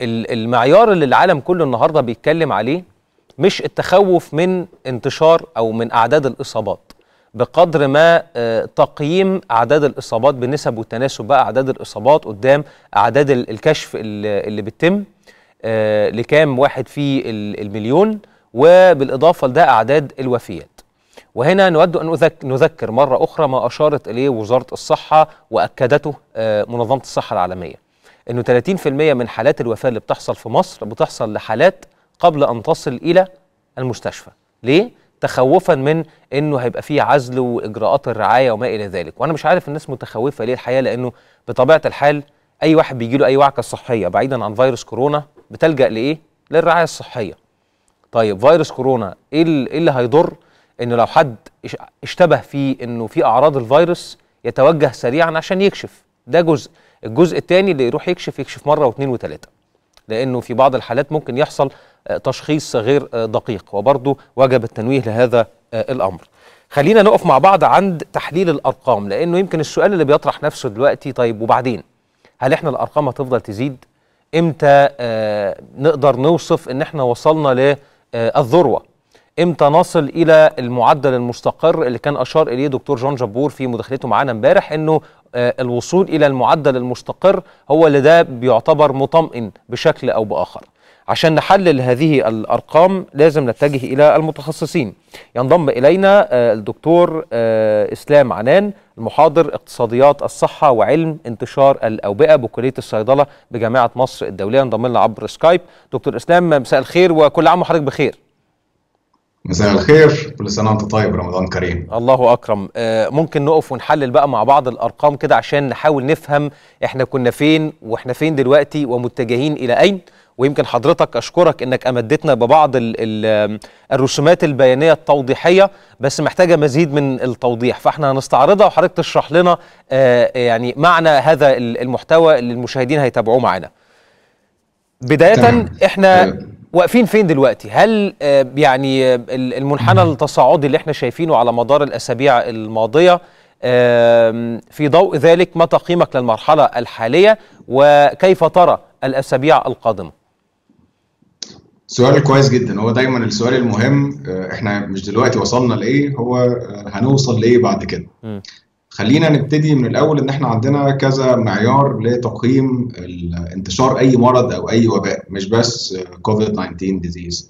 المعيار اللي العالم كله النهارده بيتكلم عليه مش التخوف من انتشار أو من أعداد الإصابات بقدر ما تقييم أعداد الإصابات بالنسب والتناسب، بقى أعداد الإصابات قدام أعداد الكشف اللي بتتم لكام واحد في المليون، وبالإضافة لده أعداد الوفيات. وهنا نود أن نذكر مرة أخرى ما أشارت إليه وزارة الصحة وأكدته منظمة الصحة العالمية، أنه 30% من حالات الوفاة اللي بتحصل في مصر بتحصل لحالات قبل أن تصل إلى المستشفى. ليه؟ تخوفا من أنه هيبقى فيه عزل وإجراءات الرعاية وما إلى ذلك. وأنا مش عارف الناس متخوفة ليه الحقيقة، لأنه بطبيعة الحال أي واحد بيجي له أي وعكة صحية بعيدا عن فيروس كورونا بتلجأ لإيه؟ للرعاية الصحية. طيب فيروس كورونا إيه اللي هيضر؟ إنه لو حد اشتبه فيه إنه في أعراض الفيروس يتوجه سريعا عشان يكشف، ده جزء. الجزء الثاني اللي يروح يكشف مرة واثنين وثلاثة، لأنه في بعض الحالات ممكن يحصل تشخيص غير دقيق، وبرضه وجب التنويه لهذا الأمر. خلينا نقف مع بعض عند تحليل الأرقام، لأنه يمكن السؤال اللي بيطرح نفسه دلوقتي، طيب وبعدين هل احنا الأرقام هتفضل تزيد؟ إمتى نقدر نوصف إن احنا وصلنا للذروة؟ إمتى نصل إلى المعدل المستقر اللي كان أشار إليه دكتور جون جبور في مداخلته معانا امبارح، إنه الوصول إلى المعدل المستقر هو اللي ده بيعتبر مطمئن بشكل أو بآخر؟ عشان نحلل هذه الأرقام لازم نتجه إلى المتخصصين. ينضم إلينا الدكتور إسلام عنان، المحاضر اقتصاديات الصحة وعلم انتشار الأوبئة بكلية الصيدلة بجامعة مصر الدولية، انضم لنا عبر سكايب. دكتور إسلام مساء الخير، وكل عام وحضرتك بخير. مساء الخير، كل سنة وانت طيب، رمضان كريم. الله أكرم. ممكن نقف ونحلل بقى مع بعض الأرقام كده عشان نحاول نفهم احنا كنا فين واحنا فين دلوقتي ومتجهين إلى أين. ويمكن حضرتك أشكرك إنك أمدتنا ببعض الرسومات البيانية التوضيحية، بس محتاجة مزيد من التوضيح، فاحنا هنستعرضها وحضرتك تشرح لنا يعني معنى هذا المحتوى اللي المشاهدين هيتابعوه معانا. بداية احنا واقفين فين دلوقتي؟ هل يعني المنحنى التصاعدي اللي احنا شايفينه على مدار الأسابيع الماضية في ضوء ذلك ما تقييمك للمرحلة الحالية، وكيف ترى الأسابيع القادمة؟ سؤال كويس جدا، هو دايما السؤال المهم احنا مش دلوقتي وصلنا لإيه، هو هنوصل لإيه بعد كده. خلينا نبتدي من الأول إن احنا عندنا كذا معيار لتقييم انتشار أي مرض أو أي وباء، مش بس COVID-19 disease.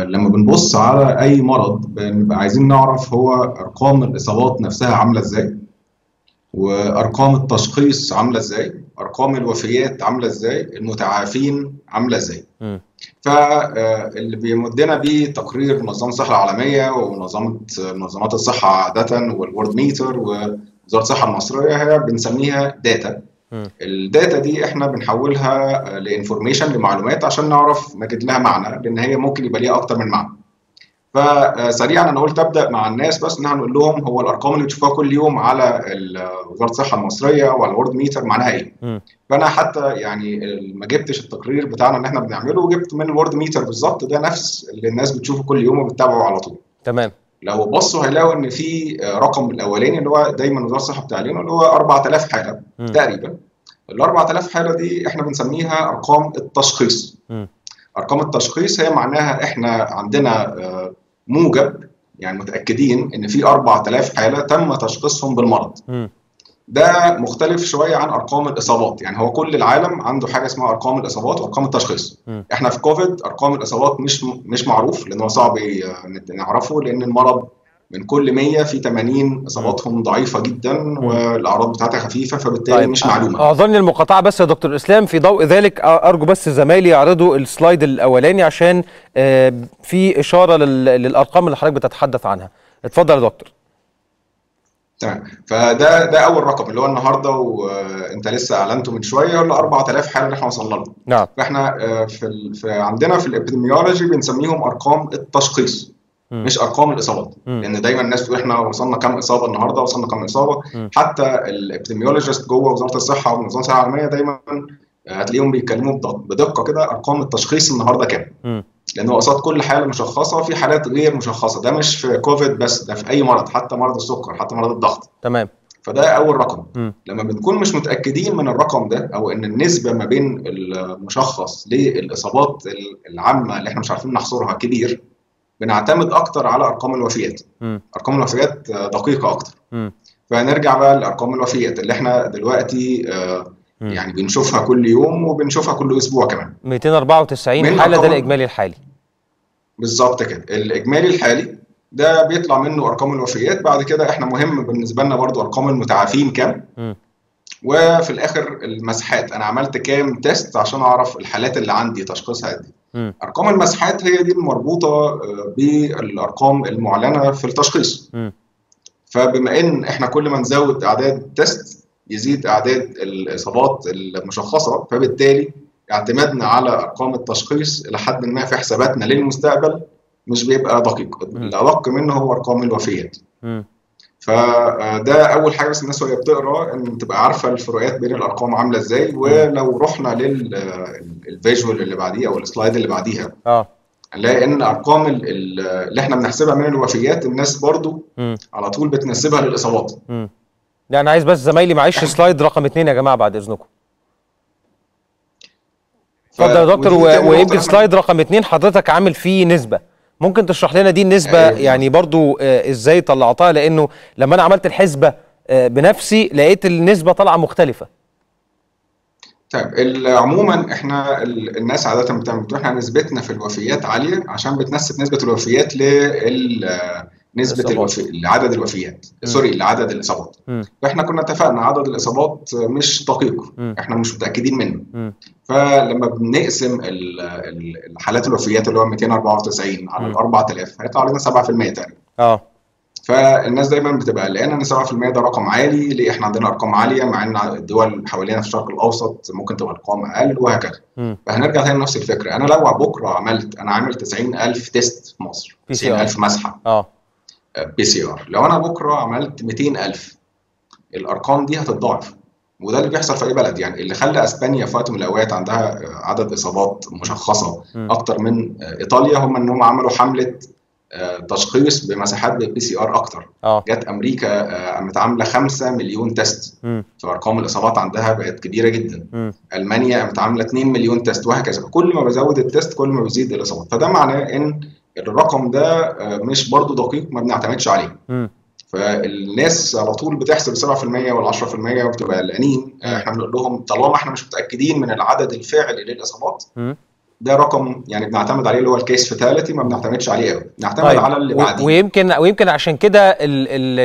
لما بنبص على أي مرض بنبقى عايزين نعرف هو أرقام الإصابات نفسها عاملة إزاي، وأرقام التشخيص عاملة إزاي، أرقام الوفيات عاملة إزاي، المتعافين عاملة إزاي. فاللي بيمدنا بيه تقرير منظمة الصحة العالمية ومنظمات الصحة عادة والورد ميتر ووزارة الصحة المصرية، بنسميها داتا. الداتا دي احنا بنحولها لانفورميشن، لمعلومات، عشان نعرف نجد لها معنى، لأن هي ممكن يبقى ليها أكتر من معنى. فسريعا انا قلت ابدا مع الناس بس ان احنا نقول لهم هو الارقام اللي بتشوفوها كل يوم على وزاره الصحه المصريه وعلى الورد ميتر معناها ايه. فانا حتى يعني ما جبتش التقرير بتاعنا اللي احنا بنعمله، وجبت من الورد ميتر بالظبط، ده نفس اللي الناس بتشوفه كل يوم وبتتابعه على طول. تمام. لو بصوا هيلاقوا ان في رقم الاولاني اللي هو دايما وزاره الصحه بتعلنه، اللي هو 4000 حاله تقريبا. ال 4000 حاله دي احنا بنسميها ارقام التشخيص. ارقام التشخيص هي معناها احنا عندنا موجب، يعني متاكدين ان في 4000 حاله تم تشخيصهم بالمرض. ده مختلف شويه عن ارقام الاصابات، يعني هو كل العالم عنده حاجه اسمها ارقام الاصابات وارقام التشخيص. احنا في كوفيد ارقام الاصابات مش معروف، لانه صعب نعرفه، لان المرض من كل 100 في 80 اصاباتهم ضعيفه جدا والاعراض بتاعتها خفيفه، فبالتالي طيب. مش معلومه. اعذرني المقاطعه بس يا دكتور اسلام، في ضوء ذلك ارجو بس زمايلي يعرضوا السلايد الاولاني عشان في اشاره للارقام اللي حضرتك بتتحدث عنها. اتفضل يا دكتور. تمام. فده اول رقم اللي هو النهارده، وانت لسه اعلنته من شويه، اللي 4000 حاله اللي احنا وصلنا لها. نعم. فاحنا عندنا في الابيديميولوجي بنسميهم ارقام التشخيص، مش ارقام الاصابات، لان دايما الناس تقول احنا وصلنا كم اصابه النهارده، وصلنا كم اصابه. حتى الابيديميولوجيست جوه وزاره الصحه ومنظمه الصحه العالميه دايما هتلاقيهم بيتكلموا بدقه كده ارقام التشخيص النهارده كام، لانه قصاد كل حاله مشخصه في حالات غير مشخصه. ده مش في كوفيد بس، ده في اي مرض، حتى مرض السكر، حتى مرض الضغط. تمام. فده اول رقم. لما بنكون مش متاكدين من الرقم ده او ان النسبه ما بين المشخص للاصابات العامه اللي احنا مش عارفين نحصرها كبير، بنعتمد اكتر على ارقام الوفيات. ارقام الوفيات دقيقه اكتر. فهنرجع بقى لارقام الوفيات اللي احنا دلوقتي يعني بنشوفها كل يوم وبنشوفها كل اسبوع كمان. 294 حاله ده الاجمالي الحالي. بالظبط كده، الاجمالي الحالي ده بيطلع منه ارقام الوفيات، بعد كده احنا مهم بالنسبه لنا برضو ارقام المتعافين كام، وفي الاخر المسحات، انا عملت كام تيست عشان اعرف الحالات اللي عندي تشخيصها قد ايه. ارقام المسحات هي دي المربوطه بالارقام المعلنه في التشخيص. فبما ان احنا كل ما نزود اعداد تيست يزيد اعداد الاصابات المشخصه، فبالتالي اعتمادنا على ارقام التشخيص الى حد ما في حساباتنا للمستقبل مش بيبقى دقيق. الادق منه هو ارقام الوفيات. فده اول حاجه بس الناس وهي بتقرا ان تبقى عارفه الفروقات بين الارقام عامله ازاي. ولو رحنا للفيجوال اللي بعديه او السلايد اللي بعديها هنلاقي ان ارقام اللي احنا بنحسبها من الوفيات الناس برضو على طول بتنسبها للاصابات. لا انا عايز بس زمايلي معلش سلايد رقم 2 يا جماعه بعد اذنكم. اتفضل يا دكتور. ويبقى سلايد رقم 2 حضرتك عامل فيه نسبه، ممكن تشرح لنا دي النسبة يعني برضو ازاي طلعتها؟ لانه لما انا عملت الحسبة بنفسي لقيت النسبة طالعة مختلفة. طيب عموما احنا الناس عادة بتقول احنا نسبتنا في الوفيات عالية عشان بتنسب نسبة الوفيات لنسبة عدد الوفيات، سوري لعدد الاصابات. فاحنا كنا اتفقنا عدد الاصابات مش دقيق، احنا مش متاكدين منه. فلما بنقسم الحالات الوفيات اللي هو 294 على 4000 هيطلع لنا 7% تقريبا. فالناس دايما بتبقى قلقانه ان 7% ده رقم عالي، ليه احنا عندنا ارقام عاليه مع ان الدول حوالينا في الشرق الاوسط ممكن تبقى ارقام اقل وهكذا. فهنرجع تاني لنفس الفكره، انا لو بكره عامل 90000 تيست في مصر، 90000 مسحه PCR، لو انا بكره عملت 200,000 الارقام دي هتتضاعف. وده اللي بيحصل في اي بلد، يعني اللي خلى اسبانيا في وقت من الاوقات عندها عدد اصابات مشخصه اكتر من ايطاليا هم انهم عملوا حمله تشخيص بمساحات PCR اكتر. جت امريكا قامت عامله 5 مليون تيست، فارقام الاصابات عندها بقت كبيره جدا. المانيا قامت عامله 2 مليون تيست وهكذا. كل ما بزود التيست كل ما بيزيد الاصابات، فده معناه ان الرقم ده مش برضو دقيق، ما بنعتمدش عليه. فالناس على طول بتحسب 7% ولا 10% وبتبقى قلقانين. احنا بنقول لهم طالما احنا مش متاكدين من العدد الفعلي للاصابات ده رقم يعني بنعتمد عليه اللي هو الكيس فاتاليتي، ما بنعتمدش عليه قوي، بنعتمد على اللي بعديه. ويمكن عشان كده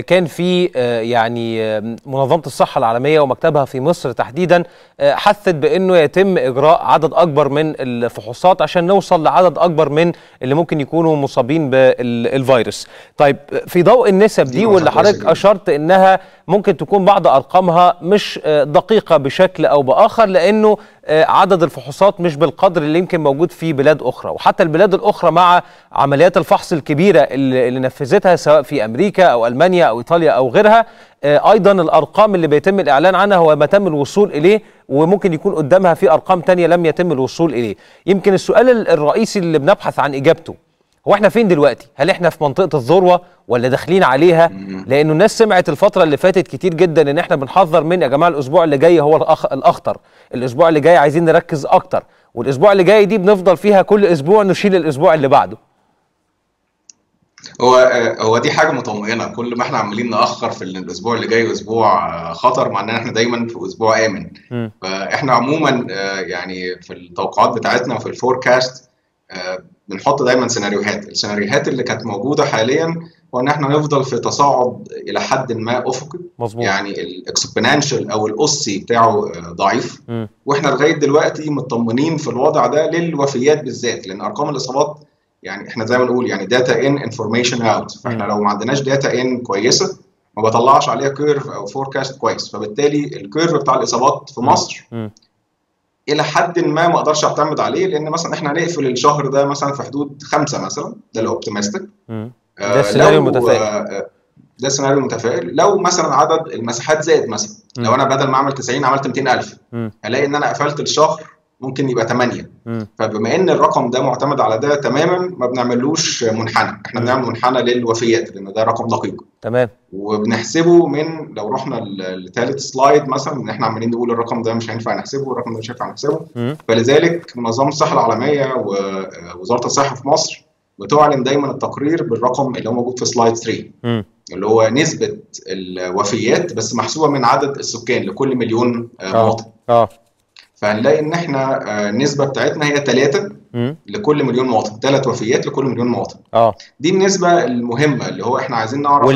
كان في يعني منظمه الصحه العالميه ومكتبها في مصر تحديدا حثت بانه يتم اجراء عدد اكبر من الفحوصات عشان نوصل لعدد اكبر من اللي ممكن يكونوا مصابين بالفيروس. طيب في ضوء النسب دي واللي حضرتك اشرت انها ممكن تكون بعض ارقامها مش دقيقه بشكل او باخر لانه عدد الفحوصات مش بالقدر اللي يمكن موجود في بلاد أخرى، وحتى البلاد الأخرى مع عمليات الفحص الكبيرة اللي نفذتها سواء في أمريكا أو ألمانيا أو إيطاليا أو غيرها، أيضا الأرقام اللي بيتم الإعلان عنها هو ما تم الوصول إليه، وممكن يكون قدامها في أرقام تانية لم يتم الوصول إليه. يمكن السؤال الرئيسي اللي بنبحث عن إجابته هو احنا فين دلوقتي؟ هل احنا في منطقة الذروة ولا داخلين عليها؟ لأنه الناس سمعت الفترة اللي فاتت كتير جدا إن احنا بنحذر من يا جماعة الأسبوع اللي جاي هو الأخطر، الأسبوع اللي جاي عايزين نركز أكتر، والأسبوع اللي جاي دي بنفضل فيها كل أسبوع نشيل الأسبوع اللي بعده. هو دي حاجة مطمئنة، كل ما احنا عمالين نأخر في الأسبوع اللي جاي أسبوع خطر، مع إن احنا دايما في أسبوع آمن. فاحنا عموما يعني في التوقعات بتاعتنا وفي الفوركاست بنحط دايما سيناريوهات، السيناريوهات اللي كانت موجوده حاليا هو ان احنا نفضل في تصاعد الى حد ما افقي، يعني الاكسبوننشال او الاسي بتاعه ضعيف. واحنا لغايه دلوقتي مطمنين في الوضع ده للوفيات بالذات، لان ارقام الاصابات يعني احنا زي ما بنقول يعني داتا ان انفورميشن اوت، فاحنا لو ما عندناش داتا ان كويسه ما بطلعش عليها كيرف او فوركاست كويس. فبالتالي الكيرف بتاع الاصابات في مصر الى حد ما ما اقدرش اعتمد عليه، لان مثلا احنا هنقفل الشهر ده مثلا في حدود 5 مثلا، ده الاوبتيمستيك، ده السيناريو المتفائل. ده السيناريو المتفائل. لو مثلا عدد المساحات زاد مثلا، لو انا بدل ما اعمل 90 عملت 200,000 هلاقي ان انا قفلت الشهر ممكن يبقى 8. فبما ان الرقم ده معتمد على ده تماما ما بنعملوش منحنى، احنا بنعمل منحنى للوفيات لان ده رقم دقيق. تمام. وبنحسبه من، لو رحنا لثالث سلايد مثلا، ان احنا عمالين نقول الرقم ده مش هينفع نحسبه والرقم ده مش هينفع نحسبه. فلذلك منظمه الصحه العالميه ووزاره الصحه في مصر بتعلن دايما التقرير بالرقم اللي هو موجود في سلايد 3، اللي هو نسبه الوفيات بس محسوبه من عدد السكان لكل مليون مواطن. فهنلاقي ان احنا النسبه بتاعتنا هي 3 لكل مليون مواطن، 3 وفيات لكل مليون مواطن. دي النسبه المهمه اللي هو احنا عايزين نعرف.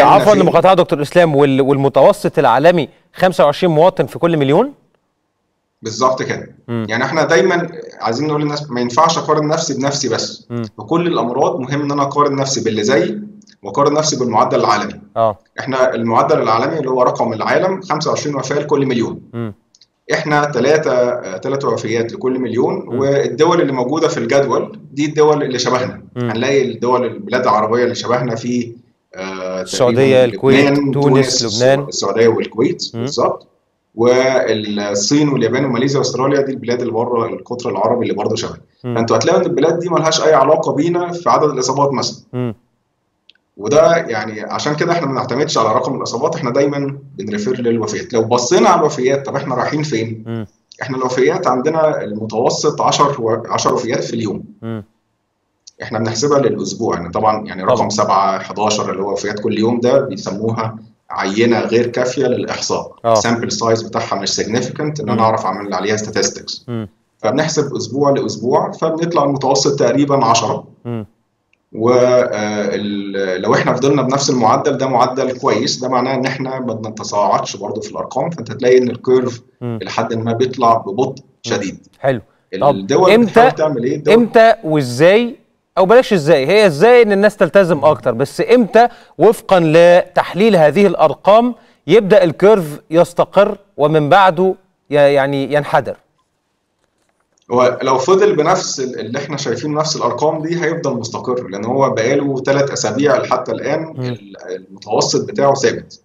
عفوا لمقاطعه دكتور اسلام، والمتوسط العالمي 25 مواطن في كل مليون بالظبط كده. يعني احنا دايما عايزين نقول للناس ما ينفعش اقارن نفسي بنفسي بس، وكل الامراض مهم ان انا اقارن نفسي باللي زي واقارن نفسي بالمعدل العالمي. احنا المعدل العالمي اللي هو رقم العالم 25 وفاه لكل مليون. احنا 3 وفيات لكل مليون. والدول اللي موجوده في الجدول دي الدول اللي شبهنا. هنلاقي الدول، البلاد العربيه اللي شبهنا في السعوديه، الكويت، تونس، لبنان، السعوديه والكويت بالظبط، والصين واليابان وماليزيا واستراليا، دي البلاد اللي بره القطر العربي اللي برضه شبه. فانتوا هتلاقوا ان البلاد دي مالهاش اي علاقه بينا في عدد الاصابات مثلا. وده يعني عشان كده احنا ما بنعتمدش على رقم الاصابات، احنا دايما بنريفير للوفيات. لو بصينا على الوفيات، طب احنا رايحين فين؟ احنا الوفيات عندنا المتوسط 10 وفيات في اليوم. احنا بنحسبها للاسبوع، يعني طبعا يعني رقم 7 11 اللي هو وفيات كل يوم ده بيسموها عينه غير كافيه للاحصاء. السامبل سايز بتاعها مش سيجنيفيكانت ان انا اعرف اعمل عليها statistics. فبنحسب اسبوع لاسبوع، فبنطلع المتوسط تقريبا 10. ولو احنا فضلنا بنفس المعدل ده، معدل كويس، ده معناه ان احنا ما بنتصاعدش برضه في الارقام. فانت تلاقي ان الكيرف لحد ما بيطلع ببطء شديد. حلو. الدول امتى تعمل ايه؟ امتى وازاي، او بلاش ازاي، هي ازاي ان الناس تلتزم اكتر، بس امتى وفقا لتحليل هذه الارقام يبدا الكيرف يستقر ومن بعده يعني ينحدر؟ ولو فضل بنفس اللي احنا شايفينه، نفس الارقام دي، هيفضل مستقر لان هو بقاله 3 اسابيع لحتى الان المتوسط بتاعه ثابت.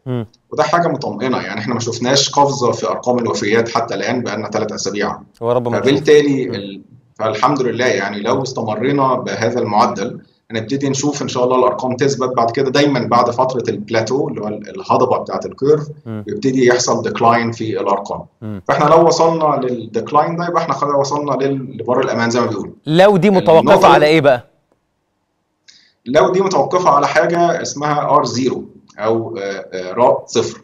وده حاجه مطمئنه، يعني احنا ما شفناش قفزه في ارقام الوفيات حتى الان، بقالنا 3 اسابيع. فبالتالي فالحمد لله، يعني لو استمرينا بهذا المعدل هنبتدي نشوف ان شاء الله الارقام تثبت بعد كده. دايما بعد فتره البلاتو اللي هو الهضبه بتاعه الكيرف بيبتدي يحصل ديكلاين في الارقام. فاحنا لو وصلنا للديكلاين ده يبقى احنا خلاص وصلنا لبر الامان زي ما بيقولوا. لو دي متوقفه على ايه بقى؟ لو دي متوقفه على حاجه اسمها R0 او راء صفر.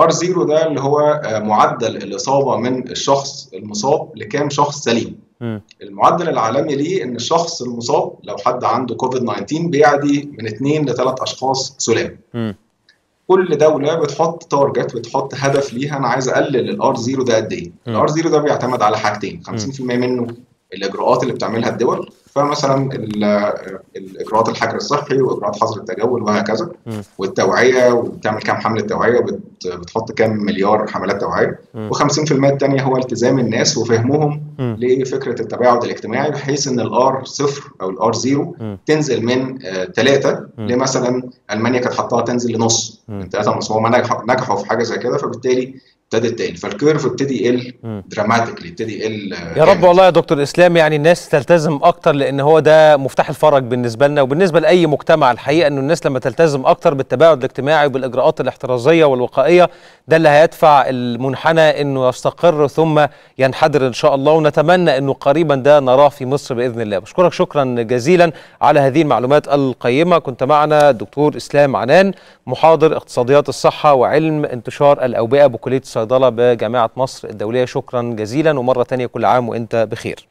R0 ده اللي هو معدل الاصابه من الشخص المصاب لكام شخص سليم. المعدل العالمي ليه ان الشخص المصاب، لو حد عنده كوفيد 19، بيعدي من 2 ل3 اشخاص سلام. كل دوله بتحط تارجت، بتحط هدف ليها، انا عايز اقلل الار 0 ده قد ايه. الار 0 ده بيعتمد على حاجتين، 50% منه الاجراءات اللي بتعملها الدول، فمثلا الاجراءات الحجر الصحي واجراءات حظر التجول وهكذا، والتوعيه، وبتعمل كام حمله توعيه، بتحط كام مليار حملات توعيه. و50% الثانيه هو التزام الناس وفهمهم لفكره التباعد الاجتماعي، بحيث ان الار 0 او الار 0 تنزل من 3 لمثلا المانيا كانت حطها تنزل لنص، من 3.5. هم نجحوا في حاجه زي كده، فبالتالي ابتدت تقل، فالكيرف ابتدي يقل دراماتيكلي، ابتدي يقل. يا رب والله يا دكتور اسلام، يعني الناس تلتزم اكتر، لان هو ده مفتاح الفرج بالنسبه لنا وبالنسبه لاي مجتمع. الحقيقه انه الناس لما تلتزم اكتر بالتباعد الاجتماعي وبالاجراءات الاحترازيه والوقائيه، ده اللي هيدفع المنحنى انه يستقر ثم ينحدر ان شاء الله، ونتمنى انه قريبا ده نراه في مصر باذن الله. بشكرك شكرا جزيلا على هذه المعلومات القيمه. كنت معنا الدكتور اسلام عنان، محاضر اقتصاديات الصحه وعلم انتشار الاوبئه بكليه الصيدله بجامعه مصر الدوليه. شكرا جزيلا، ومره ثانيه كل عام وانت بخير.